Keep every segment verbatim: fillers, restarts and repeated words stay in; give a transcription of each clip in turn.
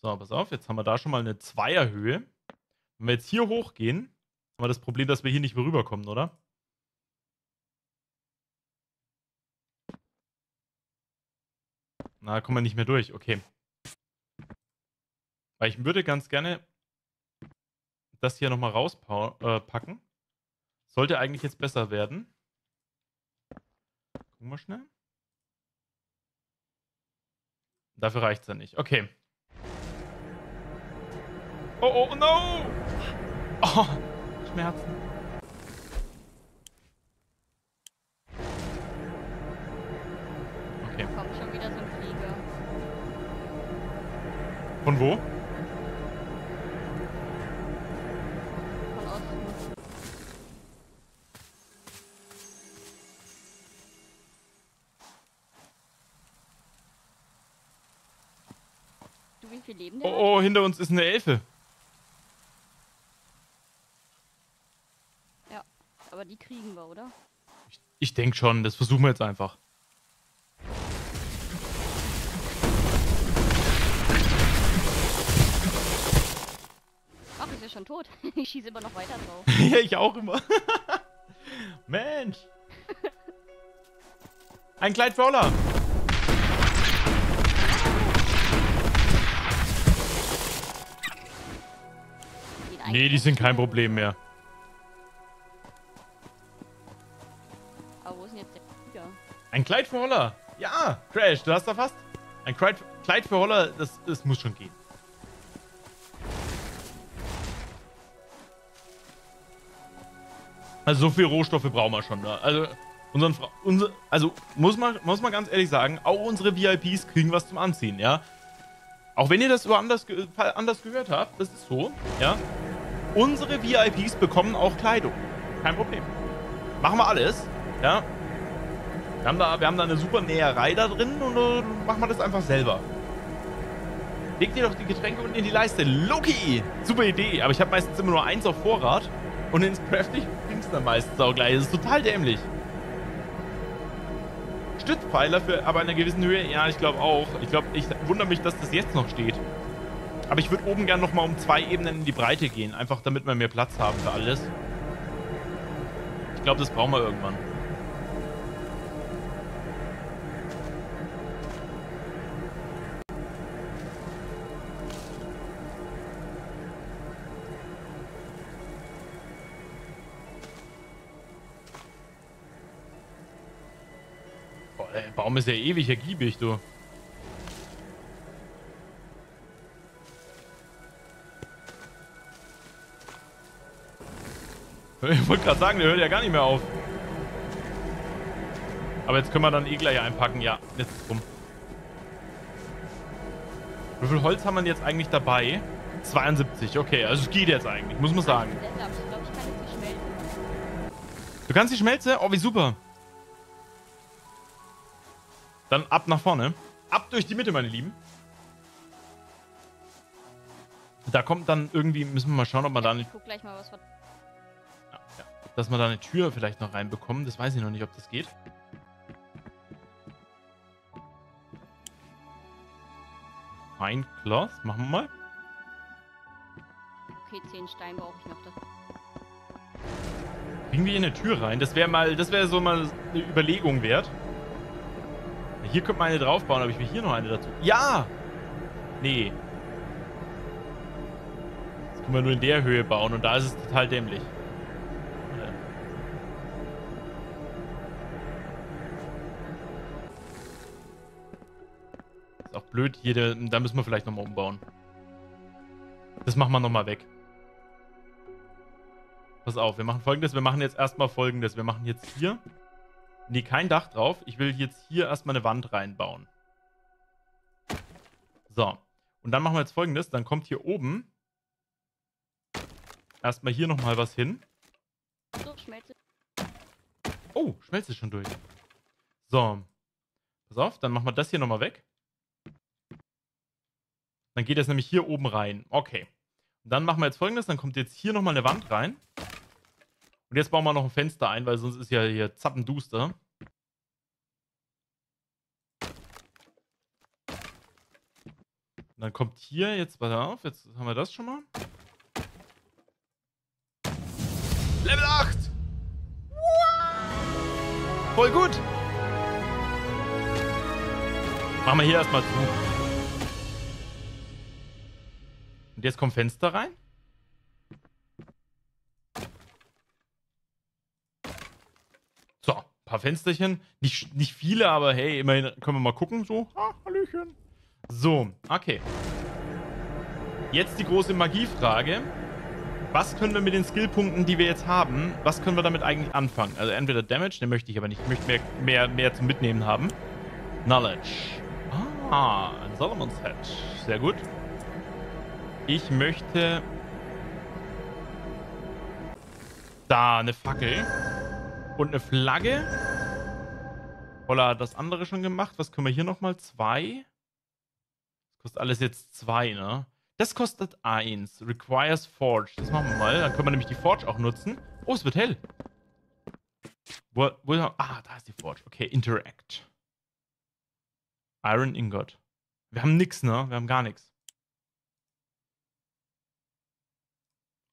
So, pass auf, jetzt haben wir da schon mal eine Zweierhöhe. Wenn wir jetzt hier hochgehen, haben wir das Problem, dass wir hier nicht mehr rüberkommen, oder? Na, kommen wir nicht mehr durch, okay. Weil ich würde ganz gerne das hier nochmal rauspacken. Sollte eigentlich jetzt besser werden. Gucken wir schnell. Dafür reicht es ja nicht. Okay. Oh, oh, no! Oh, Schmerzen. Okay. Kommt schon wieder so ein Flieger. Von wo? Von Osten. Du, wie viel Leben denn? Oh, oh, hinter uns ist eine Elfe. Aber die kriegen wir, oder? Ich, ich denke schon, das versuchen wir jetzt einfach. Ach, ist ja schon tot. Ich schieße immer noch weiter drauf. Ja, ich auch immer. Mensch! Ein Gleitroller! Nee, die sind kein Problem mehr. Ein Kleid für Holler! Ja! Crash, du hast da fast! Ein Kleid für Holler, das, das muss schon gehen. Also so viel Rohstoffe brauchen wir schon. Ne? Also, unseren Fra unser, also muss, man, muss man ganz ehrlich sagen, auch unsere V I Ps kriegen was zum Anziehen, ja? Auch wenn ihr das anders, ge anders gehört habt, das ist so, ja? Unsere V I Ps bekommen auch Kleidung. Kein Problem. Machen wir alles, ja? Wir haben, da, wir haben da eine super Näherei da drin und uh, machen wir das einfach selber. Leg dir doch die Getränke unten in die Leiste. Loki! Super Idee, aber ich habe meistens immer nur eins auf Vorrat und ins Crafting bringt es dann meistens auch gleich. Das ist total dämlich. Stützpfeiler für aber in einer gewissen Höhe. Ja, ich glaube auch. Ich glaube, ich wundere mich, dass das jetzt noch steht. Aber ich würde oben gerne nochmal um zwei Ebenen in die Breite gehen. Einfach damit wir mehr Platz haben für alles. Ich glaube, das brauchen wir irgendwann. Warum ist er ewig ergiebig, du? Ich wollte gerade sagen, der hört ja gar nicht mehr auf. Aber jetzt können wir dann eh gleich einpacken. Ja, jetzt ist es rum. Wie viel Holz haben wir denn jetzt eigentlich dabei? zweiundsiebzig, okay. Also es geht jetzt eigentlich, muss man sagen. Du kannst die Schmelze? Oh, wie super. Dann ab nach vorne. Ab durch die Mitte, meine Lieben. Da kommt dann irgendwie, müssen wir mal schauen, ob man ja, da nicht... Ich guck gleich mal, was wir... Ja, ja. Dass wir da eine Tür vielleicht noch reinbekommen. Das weiß ich noch nicht, ob das geht. Fine Cloth, machen wir mal. Okay, zehn Stein brauche ich noch. Da. Kriegen wir hier eine Tür rein? Das wäre mal, das wäre so mal eine Überlegung wert. Hier könnte man eine draufbauen, aber ich will hier noch eine dazu. Ja! Nee. Das können wir nur in der Höhe bauen und da ist es total dämlich. Ja. Ist auch blöd hier, da müssen wir vielleicht nochmal umbauen. Das machen wir nochmal weg. Pass auf, wir machen folgendes. Wir machen jetzt erstmal folgendes. Wir machen jetzt hier... Nee, kein Dach drauf. Ich will jetzt hier erstmal eine Wand reinbauen. So. Und dann machen wir jetzt folgendes. Dann kommt hier oben erstmal hier nochmal was hin. So, Schmelze. Oh, Schmelze ist schon durch. So. Pass auf, dann machen wir das hier nochmal weg. Dann geht das nämlich hier oben rein. Okay. Und dann machen wir jetzt folgendes. Dann kommt jetzt hier nochmal eine Wand rein. Und jetzt bauen wir noch ein Fenster ein, weil sonst ist ja hier zappenduster. Und dann kommt hier, jetzt, warte auf, jetzt haben wir das schon mal. Level acht! Wow. Voll gut! Machen wir hier erstmal zu. Und jetzt kommt Fenster rein. So, ein paar Fensterchen. Nicht, nicht viele, aber hey, immerhin können wir mal gucken. So, ah, Hallöchen. So, okay. Jetzt die große Magiefrage. Was können wir mit den Skillpunkten, die wir jetzt haben, was können wir damit eigentlich anfangen? Also entweder Damage, den möchte ich aber nicht. Ich möchte mehr, mehr, mehr zum Mitnehmen haben. Knowledge. Ah, ein Solomon's Head. Sehr gut. Ich möchte... Da, eine Fackel. Und eine Flagge. Holla, das andere schon gemacht. Was können wir hier nochmal? Zwei. Das kostet alles jetzt zwei, ne? Das kostet eins. Requires Forge. Das machen wir mal. Dann können wir nämlich die Forge auch nutzen. Oh, es wird hell. Wo, wo, ah, da ist die Forge. Okay, Interact. Iron Ingot. Wir haben nix, ne? Wir haben gar nichts.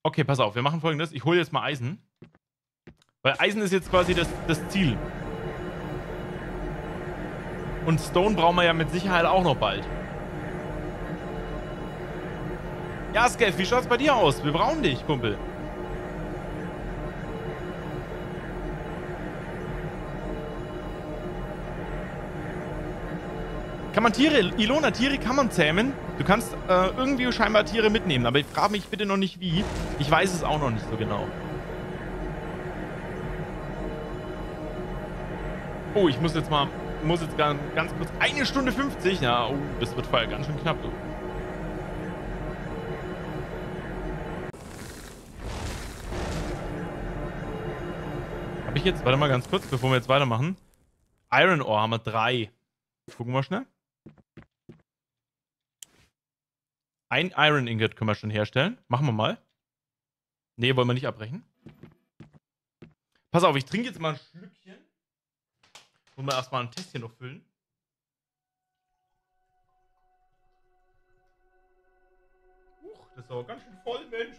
Okay, pass auf. Wir machen Folgendes. Ich hole jetzt mal Eisen. Weil Eisen ist jetzt quasi das, das Ziel. Und Stone brauchen wir ja mit Sicherheit auch noch bald. Ja, Skeff, wie schaut's bei dir aus? Wir brauchen dich, Kumpel. Kann man Tiere, Ilona, Tiere kann man zähmen. Du kannst äh, irgendwie scheinbar Tiere mitnehmen, aber ich frage mich bitte noch nicht wie. Ich weiß es auch noch nicht so genau. Oh, ich muss jetzt mal, muss jetzt ganz, ganz kurz, eine Stunde fünfzig. Ja, oh, das wird vorher ganz schön knapp, du. Hab ich jetzt, warte mal ganz kurz, bevor wir jetzt weitermachen. Iron Ore haben wir drei. Gucken wir schnell. Ein Iron Ingot können wir schon herstellen. Machen wir mal. Ne, wollen wir nicht abbrechen. Pass auf, ich trinke jetzt mal ein Schlückchen. Wollen wir erstmal ein Tässchen noch füllen. Huch, das ist aber ganz schön voll, Mensch.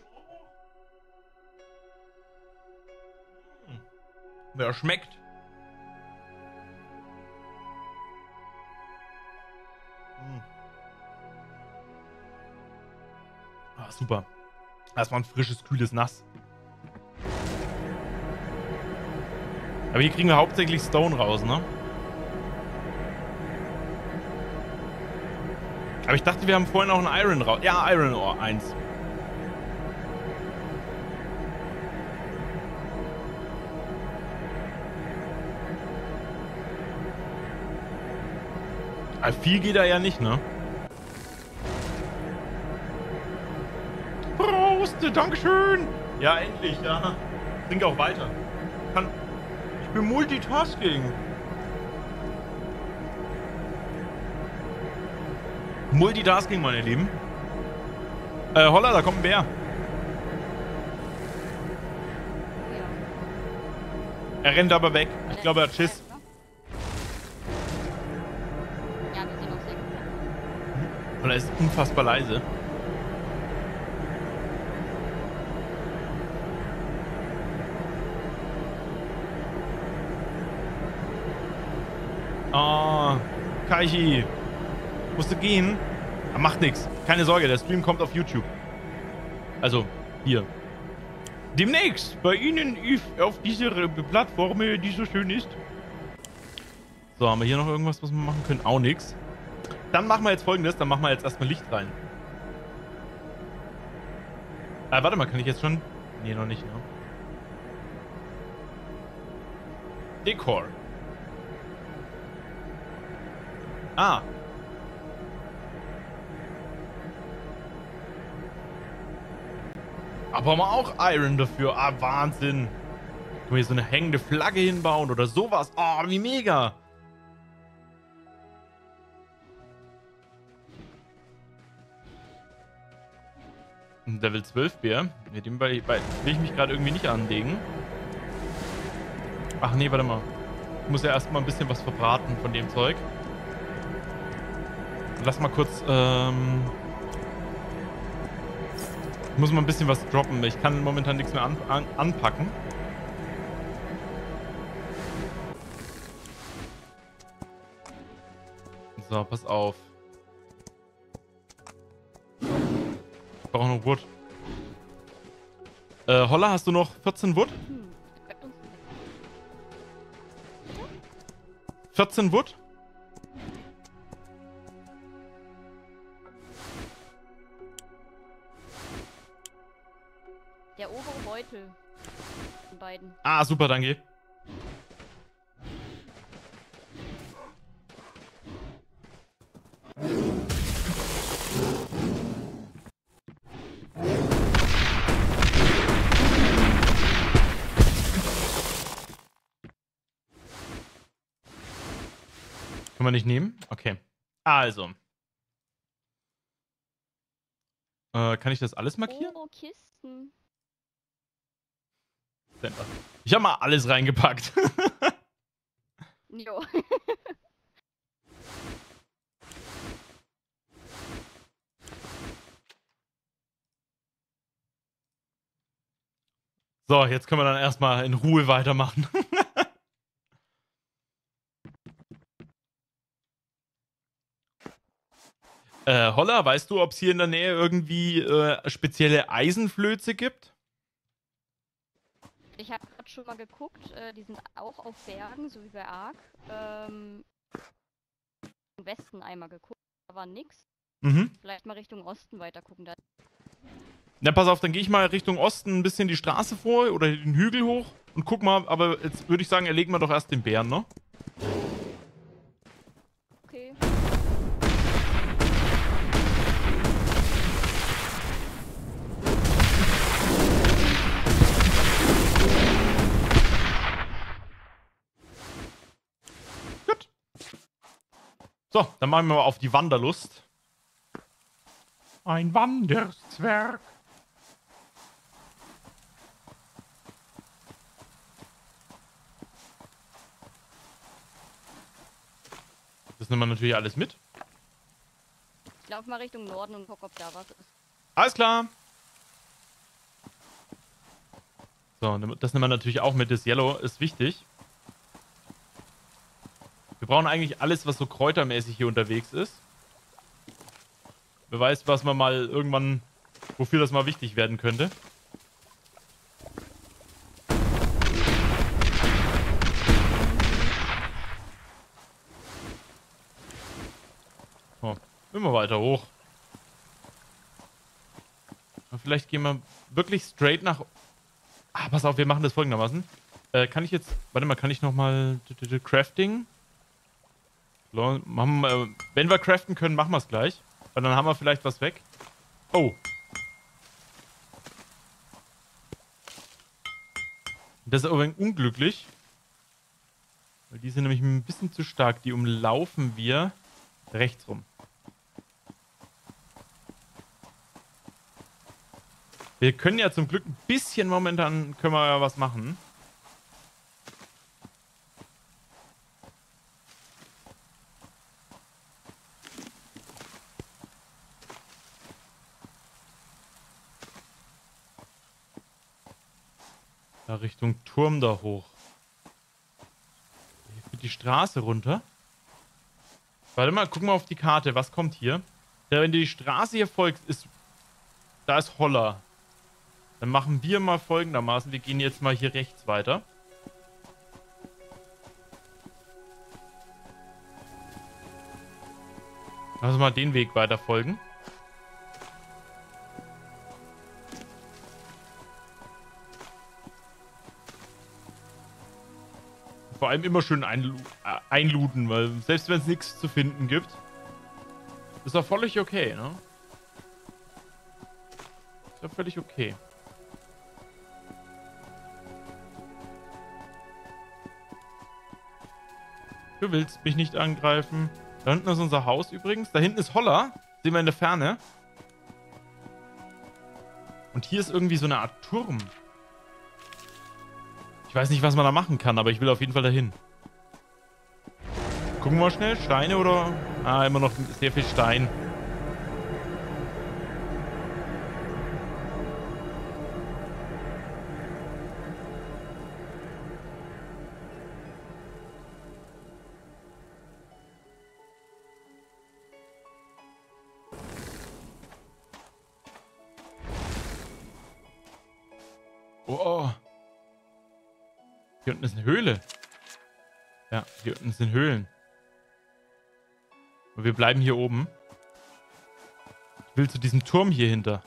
Oh. Hm. Wer schmeckt. Hm. Ah, super. Erstmal ein frisches, kühles Nass. Aber hier kriegen wir hauptsächlich Stone raus, ne? Aber ich dachte, wir haben vorhin auch ein Iron raus. Ja, Iron Ore eins. Aber viel geht da ja nicht, ne? Prost, Dankeschön! Ja, endlich, ja. Trink auch weiter. Kann... Ich bin Multitasking. Multitasking, meine Lieben. Äh, holla, da kommt ein Bär. Er rennt aber weg. Ich glaube, er hat Schiss. Und er ist unfassbar leise. Oh, Kaichi. Musste gehen. Er macht nichts. Keine Sorge, der Stream kommt auf YouTube. Also, hier. Demnächst bei Ihnen auf dieser Plattform, die so schön ist. So, haben wir hier noch irgendwas, was wir machen können? Auch nichts. Dann machen wir jetzt Folgendes. Dann machen wir jetzt erstmal Licht rein. Ah, warte mal, kann ich jetzt schon? Nee, noch nicht, ne? Dekor. Ah. Aber haben wir auch Iron dafür. Ah, Wahnsinn. Können wir hier so eine hängende Flagge hinbauen oder sowas. Oh, wie mega. Ein Level zwölf Bär. Mit dem will ich mich gerade irgendwie nicht anlegen. Ach nee, warte mal. Ich muss ja erstmal ein bisschen was verbraten von dem Zeug. Lass mal kurz, ähm... Ich muss mal ein bisschen was droppen. Ich kann momentan nichts mehr an, an, anpacken. So, pass auf. Ich brauche noch Wood. Äh, Holla, hast du noch vierzehn Wood? vierzehn Wood? Der obere Beutel. Den beiden. Ah, super, danke. Können wir nicht nehmen? Okay. Also. Äh, kann ich das alles markieren? Oh, Kisten. Ich habe mal alles reingepackt. Jo. So, jetzt können wir dann erstmal in Ruhe weitermachen. äh, Holla, weißt du, ob es hier in der Nähe irgendwie äh, spezielle Eisenflöze gibt? Ich habe gerade schon mal geguckt, äh, die sind auch auf Bergen, so wie bei Ark. Ähm, im Westen einmal geguckt, da war nix. Mhm. Vielleicht mal Richtung Osten weiter gucken. Na, pass auf, dann gehe ich mal Richtung Osten ein bisschen die Straße vor oder den Hügel hoch und guck mal, aber jetzt würde ich sagen, erlegen wir doch erst den Bären, ne? Okay. So, dann machen wir mal auf die Wanderlust. Ein Wanderzwerg. Das nehmen wir natürlich alles mit. Ich laufe mal Richtung Norden und guck, ob da was ist. Alles klar. So, das nehmen wir natürlich auch mit. Das Yellow ist wichtig. Wir brauchen eigentlich alles, was so kräutermäßig hier unterwegs ist. Wer weiß, was man mal irgendwann, wofür das mal wichtig werden könnte. Oh, immer weiter hoch. Und vielleicht gehen wir wirklich straight nach... Ah, pass auf, wir machen das folgendermaßen. Äh, kann ich jetzt... Warte mal, kann ich nochmal... Crafting... Wenn wir craften können, machen wir es gleich. Weil dann haben wir vielleicht was weg. Oh. Das ist übrigens unglücklich. Weil die sind nämlich ein bisschen zu stark. Die umlaufen wir rechts rum. Wir können ja zum Glück ein bisschen momentan können wir ja was machen. Richtung Turm da hoch. Hier geht die Straße runter. Warte mal, guck mal auf die Karte. Was kommt hier? Ja, wenn du die Straße hier folgst, ist... Da ist Holla. Dann machen wir mal folgendermaßen. Wir gehen jetzt mal hier rechts weiter. Also mal den Weg weiter folgen. Vor allem immer schön einlu äh, einluden, weil selbst wenn es nichts zu finden gibt, ist doch völlig okay, ne? Ist doch völlig okay. Du willst mich nicht angreifen. Da hinten ist unser Haus übrigens. Da hinten ist Holla. Sehen wir in der Ferne. Und hier ist irgendwie so eine Art Turm. Ich weiß nicht, was man da machen kann, aber ich will auf jeden Fall dahin. Gucken wir mal schnell. Steine oder... Ah, immer noch sehr viel Stein. Oh, oh. Hier unten ist eine Höhle. Ja, hier unten sind Höhlen. Und wir bleiben hier oben. Ich will zu diesem Turm hier hinter.